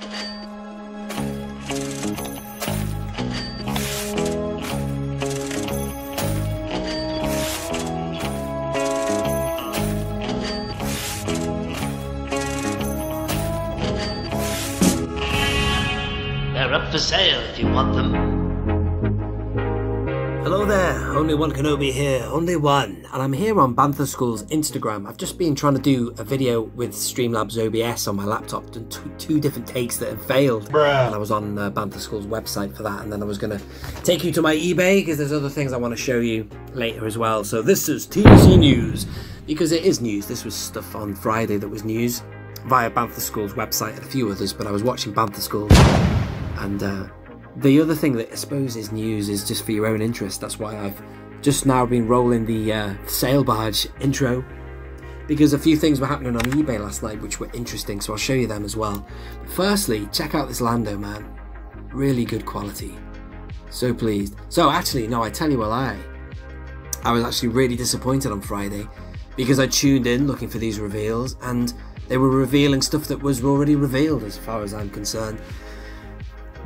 They're up for sale if you want them. Hello there, Only One Kenobi here, Only One, and I'm here on Bantha School's Instagram. I've just been trying to do a video with Streamlabs OBS on my laptop, done two different takes that have failed. Bruh. And I was on Bantha School's website for that, and then I was going to take you to my eBay, because there's other things I want to show you later as well. So this is TVC News, because it is news. This was stuff on Friday that was news, via Bantha School's website and a few others, but I was watching Bantha School, and the other thing that I suppose is news is just for your own interest. That's why I've just now been rolling the sale barge intro, because a few things were happening on eBay last night which were interesting, so I'll show you them as well. But firstly, check out this Lando, man. Really good quality. So pleased. So actually, no, I tell you a lie. I was actually really disappointed on Friday because I tuned in looking for these reveals and they were revealing stuff that was already revealed as far as I'm concerned.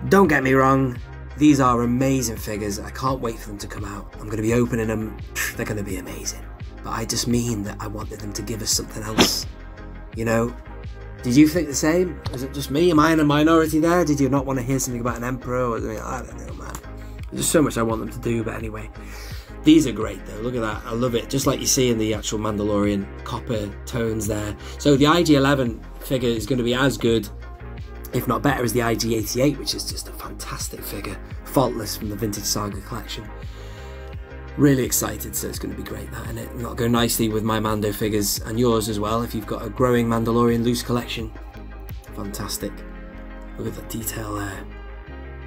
Don't get me wrong, these are amazing figures. I can't wait for them to come out. I'm going to be opening them. They're going to be amazing. But I just mean that I wanted them to give us something else. You know, did you think the same? Was it just me? Am I in a minority there? Did you not want to hear something about an emperor? Or something? I don't know, man. There's so much I want them to do, but anyway. These are great though, look at that, I love it, just like you see in the actual Mandalorian copper tones there. So the IG-11 figure is going to be as good, if not better, as the IG-88, which is just a fantastic figure, faultless, from the Vintage Saga collection. Really excited, so it's going to be great, that, and it'll go nicely with my Mando figures and yours as well, if you've got a growing Mandalorian loose collection. Fantastic. Look at the detail there.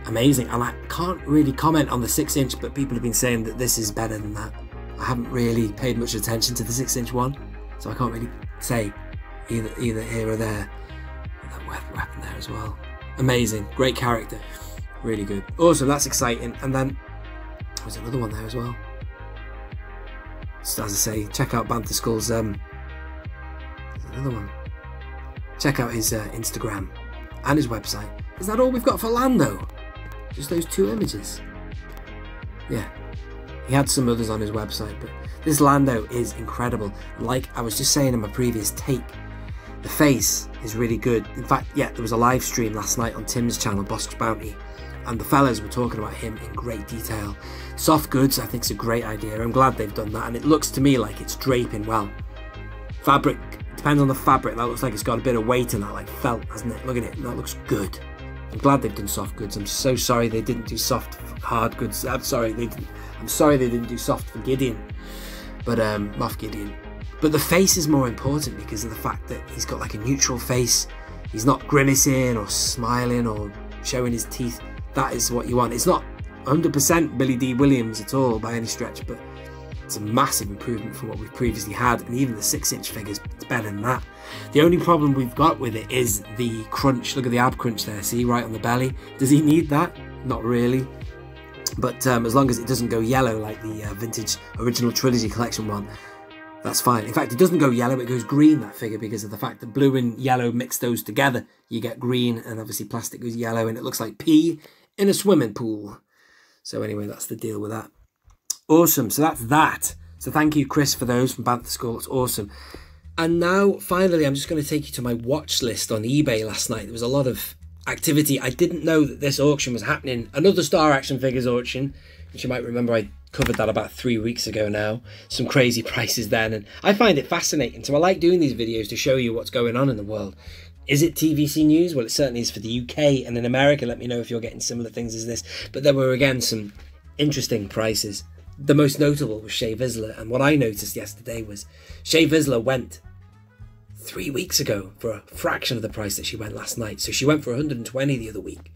Amazing. And I can't really comment on the 6-inch, but people have been saying that this is better than that. I haven't really paid much attention to the 6-inch one, so I can't really say either here or there. That weapon there as well, amazing, great character, really good, awesome. That's exciting. And then there's another one there as well. Just as I say, check out Bantha Skull's there's another one. Check out his Instagram and his website. Is that all we've got for Lando? Just those two images? Yeah, he had some others on his website, but this Lando is incredible. Like I was just saying in my previous take, the face is really good. In fact, yeah, there was a live stream last night on Tim's channel, Bosk's Bounty, and the fellas were talking about him in great detail. Soft goods, I think, is a great idea. I'm glad they've done that, and it looks to me like it's draping well. Fabric, depends on the fabric. That looks like it's got a bit of weight in that, like felt, hasn't it? Look at it, that looks good. I'm glad they've done soft goods. I'm so sorry they didn't do hard goods. I'm sorry they didn't do soft for Gideon, but Moff Gideon. But the face is more important because of the fact that he's got like a neutral face. He's not grimacing or smiling or showing his teeth. That is what you want. It's not 100% Billy Dee Williams at all by any stretch, but it's a massive improvement from what we've previously had. And even the 6-inch figures, it's better than that. The only problem we've got with it is the crunch. Look at the ab crunch there, see, right on the belly. Does he need that? Not really. But as long as it doesn't go yellow like the vintage original trilogy collection one, that's fine. In fact, it doesn't go yellow, it goes green, that figure, because of the fact that blue and yellow mix those together. You get green, and obviously plastic goes yellow, and it looks like pee in a swimming pool. So anyway, that's the deal with that. Awesome, so that's that. So thank you, Chris, for those from Bantha School. It's awesome. And now, finally, I'm just going to take you to my watch list on eBay last night. There was a lot of activity. I didn't know that this auction was happening. Another Star Action Figures auction, which you might remember I covered that about 3 weeks ago now. Some crazy prices then, and I find it fascinating, so I like doing these videos to show you what's going on in the world. Is it TVC News? Well, it certainly is for the UK, and in America, let me know if you're getting similar things as this. But there were again some interesting prices. The most notable was Shae Vizla, and what I noticed yesterday was Shae Vizla went 3 weeks ago for a fraction of the price that she went last night. So she went for 120 the other week.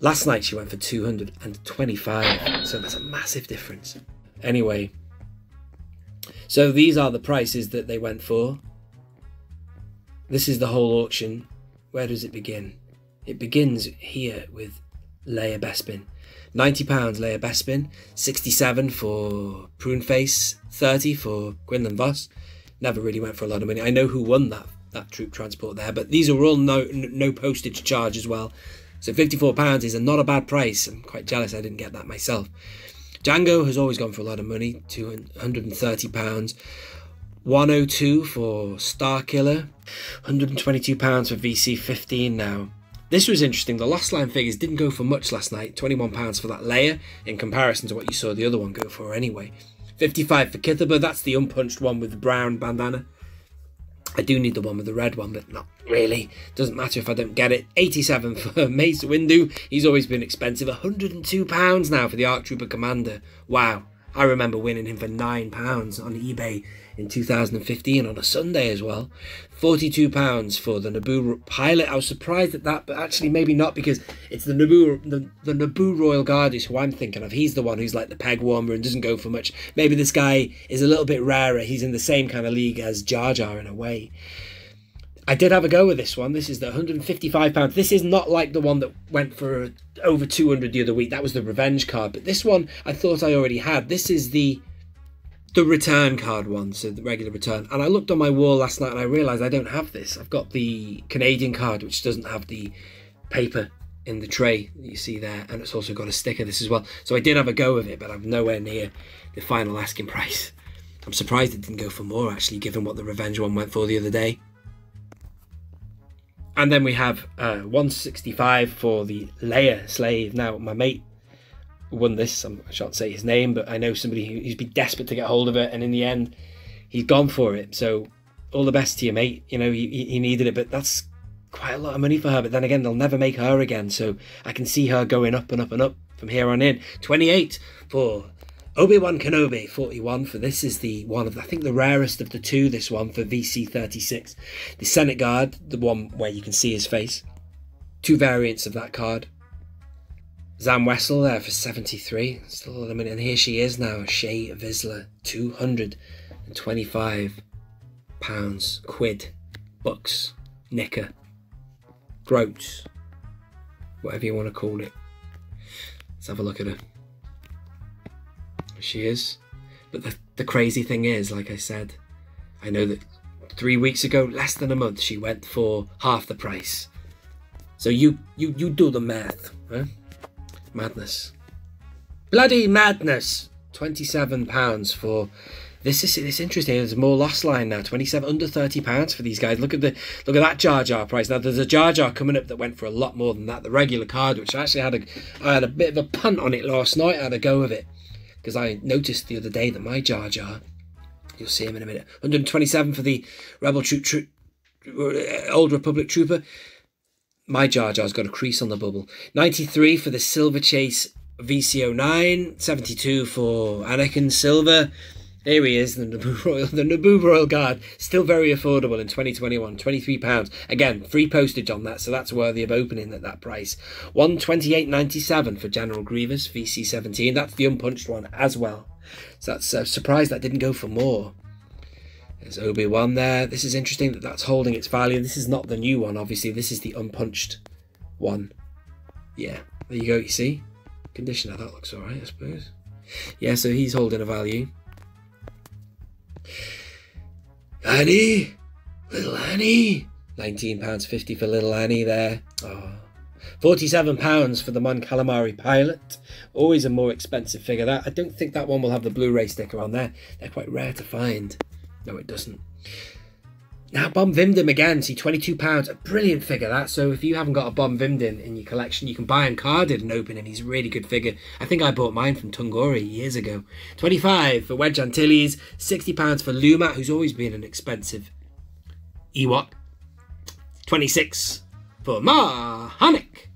Last night she went for 225, so that's a massive difference. Anyway, so these are the prices that they went for. This is the whole auction. Where does it begin? It begins here with Leia Bespin. £90 Leia Bespin, £67 for Pruneface, £30 for Gwynlyn Voss. Never really went for a lot of money. I know who won that that troop transport there. But these are all no postage charge as well. So £54 is not a bad price. I'm quite jealous I didn't get that myself. Django has always gone for a lot of money, £230. £102 for Starkiller. £122 for VC-15 now. This was interesting. The last line figures didn't go for much last night. £21 for that Leia in comparison to what you saw the other one go for anyway. £55 for Kithubur. That's the unpunched one with the brown bandana. I do need the one with the red one, but not really. Doesn't matter if I don't get it. £87 for Mesa Windu. He's always been expensive. £102 now for the Arch Trooper Commander. Wow. I remember winning him for £9 on eBay in 2015 on a Sunday as well. £42 for the Naboo Pilot. I was surprised at that, but actually maybe not, because it's the Naboo Royal Guard is who I'm thinking of. He's the one who's like the peg warmer and doesn't go for much. Maybe this guy is a little bit rarer. He's in the same kind of league as Jar Jar in a way. I did have a go with this one. This is the £155. This is not like the one that went for over 200 the other week. That was the revenge card. But this one I thought I already had. This is the return card one, so the regular return. And I looked on my wall last night and I realised I don't have this. I've got the Canadian card, which doesn't have the paper in the tray that you see there. And it's also got a sticker, this as well. So I did have a go with it, but I'm nowhere near the final asking price. I'm surprised it didn't go for more, actually, given what the revenge one went for the other day. And then we have 165 for the Leia slave. Now, my mate won this. I shan't say his name, but I know somebody who's been desperate to get hold of it. And in the end, he's gone for it. So all the best to your mate. You know, he needed it, but that's quite a lot of money for her. But then again, they'll never make her again. So I can see her going up and up and up from here on in. 28 for Obi-Wan Kenobi. 41 for this is the one of, I think, the rarest of the two, this one for VC36. The Senate Guard, the one where you can see his face. Two variants of that card. Zam Wessel there for 73. Still a little minute. And here she is now, Shae Vizla. £225. Quid. Bucks. Knicker. Groats. Whatever you want to call it. Let's have a look at her. She is, but the crazy thing is, like I said, I know that 3 weeks ago, less than a month, she went for half the price. So you do the math, huh? Madness, bloody madness. £27 for this. It's interesting. There's more loss line now. 27 under £30 for these guys. Look at that Jar Jar price. Now there's a Jar Jar coming up that went for a lot more than that. The regular card, which I actually I had a bit of a punt on it last night. I had a go of it, because I noticed the other day that my Jar Jar, you'll see him in a minute, 127 for the Rebel Troop, Old Republic Trooper. My Jar Jar's got a crease on the bubble. 93 for the Silver Chase VC09, 72 for Anakin Silver. Here he is, the Naboo Royal Guard, still very affordable in 2021, £23. Again, free postage on that, so that's worthy of opening at that price. £128.97 for General Grievous, VC17. That's the unpunched one as well. So that's surprised that didn't go for more. There's Obi-Wan there. This is interesting that that's holding its value. This is not the new one, obviously. This is the unpunched one. Yeah, there you go, you see? Conditioner, that looks all right, I suppose. Yeah, so he's holding a value. Annie, little Annie, £19.50 for little Annie there. Oh. £47 for the Mon Calamari Pilot. Always a more expensive figure. That I don't think that one will have the Blu-ray sticker on there. They're quite rare to find. No, it doesn't. Now Bomb Vimdin again. See, £22. A brilliant figure that. So if you haven't got a Bomb Vimdin in your collection, you can buy him carded and open him. He's a really good figure. I think I bought mine from Tungori years ago. £25 for Wedge Antilles. £60 for Luma, who's always been an expensive Ewok. £26 for Mahanic.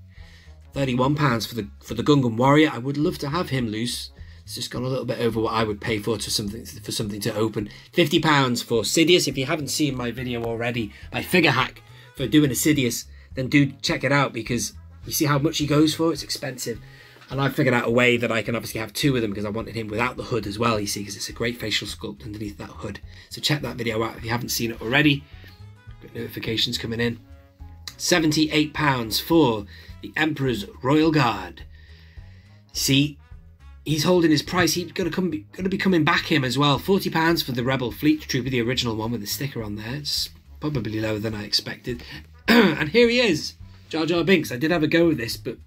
£31 for the Gungan Warrior. I would love to have him loose. It's just gone a little bit over what I would pay for something to open. £50 for Sidious. If you haven't seen my video already, my figure hack for doing a Sidious, then do check it out, because you see how much he goes for. It's expensive, and I figured out a way that I can obviously have two of them, because I wanted him without the hood as well. You see, because it's a great facial sculpt underneath that hood. So check that video out if you haven't seen it already. Got notifications coming in. £78 for the Emperor's Royal Guard. See. He's holding his price. He's going to be coming back him as well. £40 for the Rebel Fleet Trooper, the original one with the sticker on there. It's probably lower than I expected. And here he is, Jar Jar Binks. I did have a go with this, but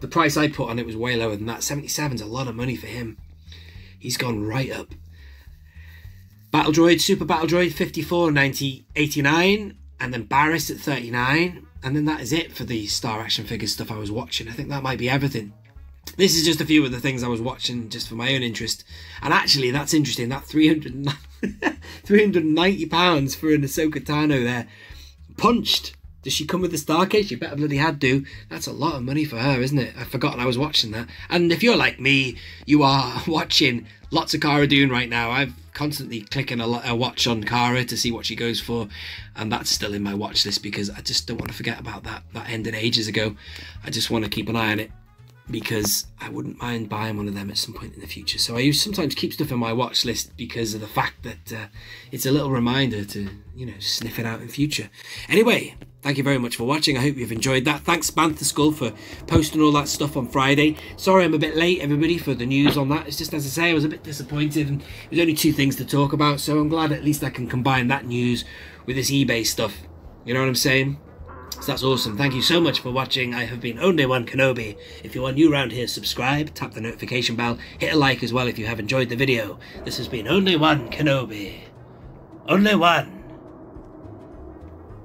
the price I put on it was way lower than that. 77's a lot of money for him. He's gone right up. Battle Droid, Super Battle Droid, 54,90,89, and then Barris at 39, and then that is it for the Star Action Figures stuff I was watching. I think that might be everything. This is just a few of the things I was watching just for my own interest. And actually, that's interesting, that £390 for an Ahsoka Tano there. Punched. Does she come with the star case? She better bloody had to. That's a lot of money for her, isn't it? I've forgotten I was watching that. And if you're like me, you are watching lots of Cara Dune right now. I'm constantly clicking a watch on Cara to see what she goes for. And that's still in my watch list because I just don't want to forget about that. That ended ages ago. I just want to keep an eye on it, because I wouldn't mind buying one of them at some point in the future. So I sometimes keep stuff in my watch list because of the fact that it's a little reminder to, you know, sniff it out in future. Anyway, thank you very much for watching. I hope you've enjoyed that. Thanks Bantha Skull for posting all that stuff on Friday. Sorry I'm a bit late, everybody, for the news on that. It's just, as I say, I was a bit disappointed and there's only two things to talk about, so I'm glad at least I can combine that news with this eBay stuff. You know what I'm saying? So that's awesome. Thank you so much for watching. I have been Only One Kenobi. If you are new around here, subscribe, tap the notification bell, hit a like as well if you have enjoyed the video. This has been Only One Kenobi. Only One.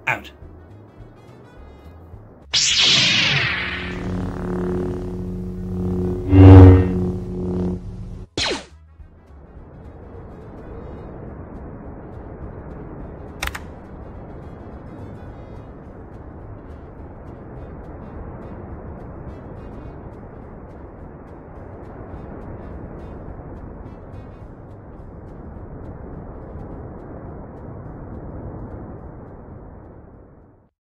Out.